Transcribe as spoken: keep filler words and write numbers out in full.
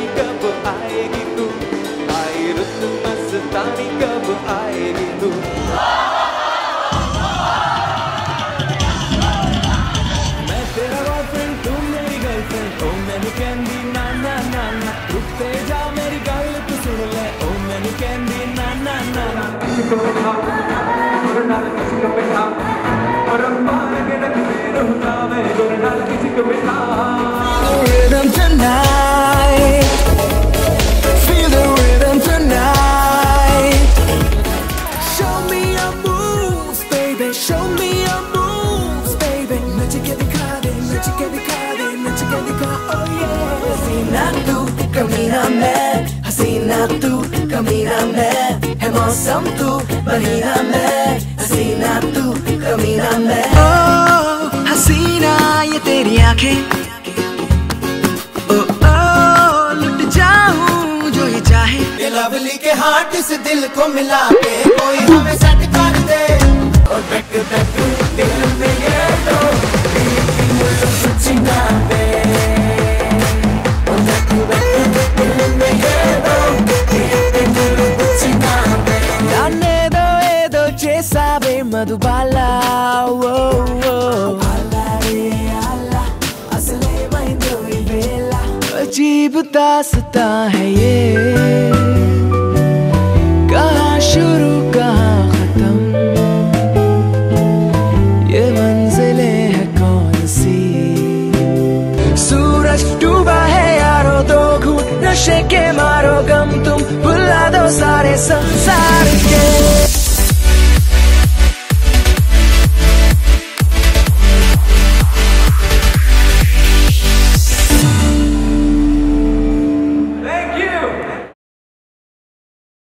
मस्तानी कब आएगी तू, आई रुत मस्तानी कब आएगी तू। मैं तेरा बॉयफ्रेंड, तू मेरी गर्लफ्रेंड, ओ मैनू कैंडी ना ना ना ना, रुकते जा मेरी गल तू सुन ले, ओ मैनू कैंडी ना ना ना ना। किसी को बैठा और नाल किसी को बैठा और मार के रख दे रहूंगा मैं, और नाल किसी को बैठा। Show me your moves, baby. Magic ke dikha de, magic ke dikha de, magic ke dikha. Oh yeah. Haseena tu kameena main, Haseena tu kameena main. Hai mausam tu baheena main, Haseena tu kameena main. Oh Haseena, ye teri aankhein. Oh oh, lut jaun jo ye chahe. Ye lovely ke heart se dil ko mila ke, koi hame set kar de. और back back दिल में ये तो बीती मुझे सचिना पे, और back back दिल में ये तो बीती मुझे सचिना पे। जाने दो ये दो जैसा बे मधुबाला, वो वो आला रे आला, असले में दो ही बेला। अजीब दास्ता है ये, कहाँ शुरू कहाँ खत्म, नशे के मारो गम तुम, भुला दो सारे सब।